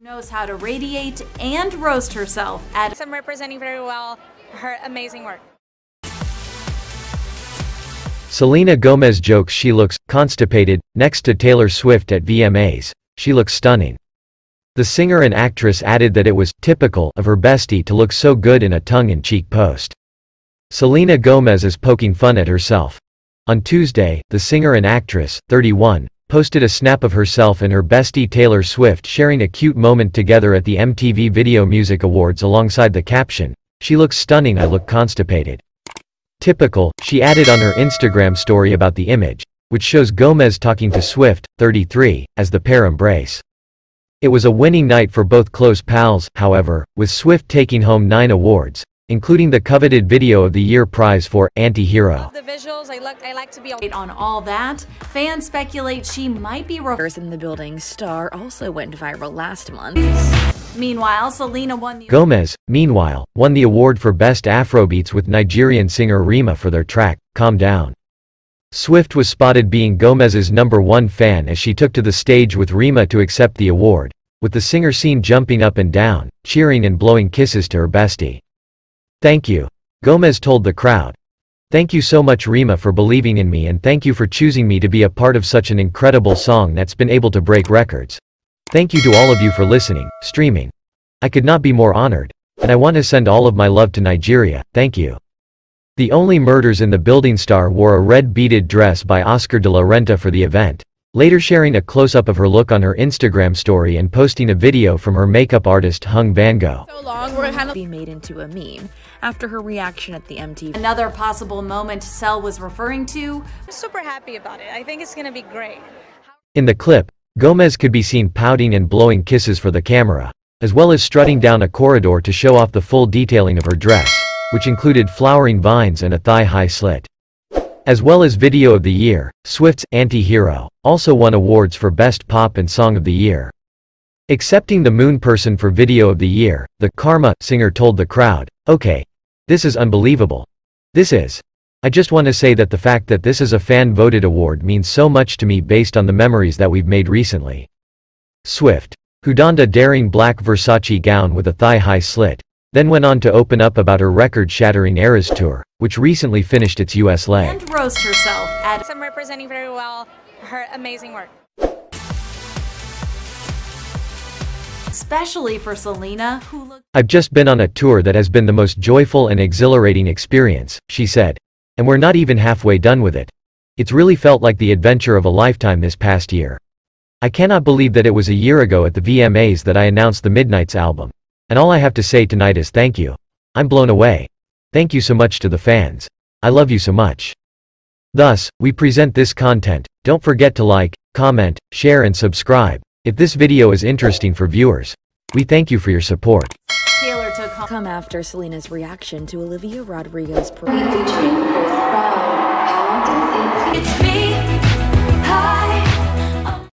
Knows how to radiate and roast herself at I'm representing very well her amazing work. Selena Gomez jokes she looks constipated next to Taylor Swift at VMAs. She looks stunning. The singer and actress added that it was typical of her bestie to look so good in a tongue-in-cheek post. Selena Gomez is poking fun at herself. On Tuesday, the singer and actress, 31, posted a snap of herself and her bestie Taylor Swift sharing a cute moment together at the MTV Video Music Awards alongside the caption, "She looks stunning, I look constipated. Typical," she added on her Instagram story about the image, which shows Gomez talking to Swift, 33, as the pair embrace. It was a winning night for both close pals, however, with Swift taking home 9 awards, including the coveted Video of the Year prize for "Anti-Hero." The visuals, I like to be on all that. Fans speculate she might be in the building. Star also went viral last month. Meanwhile, Gomez won the award for Best Afrobeats with Nigerian singer Rema for their track "Calm Down." Swift was spotted being Gomez's #1 fan as she took to the stage with Rema to accept the award, with the singer seen jumping up and down, cheering and blowing kisses to her bestie. "Thank you," Gomez told the crowd. "Thank you so much, Rema, for believing in me, and thank you for choosing me to be a part of such an incredible song that's been able to break records. Thank you to all of you for listening, streaming. I could not be more honored, and I want to send all of my love to Nigeria, thank you." The only murders in the building star wore a red beaded dress by Oscar de la Renta for the event, later sharing a close-up of her look on her Instagram story and posting a video from her makeup artist Hung Van Gogh. "So long, we're kind of being made into a meme after her reaction at the MTV." Another possible moment Sel was referring to. "I'm super happy about it. I think it's going to be great." In the clip, Gomez could be seen pouting and blowing kisses for the camera, as well as strutting down a corridor to show off the full detailing of her dress, which included flowering vines and a thigh-high slit. As well as Video of the Year, Swift's "Anti-Hero" also won awards for Best Pop and Song of the Year. Accepting the Moon Person for Video of the Year, the Karma singer told the crowd, "Okay, this is unbelievable. This is. I just want to say that the fact that this is a fan-voted award means so much to me based on the memories that we've made recently." Swift, who donned a daring black Versace gown with a thigh-high slit, then went on to open up about her record-shattering Eras Tour, which recently finished its U.S. leg. And roast herself at I'm representing very well her amazing work. Especially for Selena, who looked "I've just been on a tour that has been the most joyful and exhilarating experience," she said, "and we're not even halfway done with it. It's really felt like the adventure of a lifetime this past year. I cannot believe that it was a year ago at the VMAs that I announced the Midnights album. And all I have to say tonight is thank you. I'm blown away. Thank you so much to the fans. I love you so much." Thus, we present this content. Don't forget to like, comment, share and subscribe if this video is interesting for viewers. We thank you for your support. Taylor took come after Selena's reaction to Olivia Rodrigo's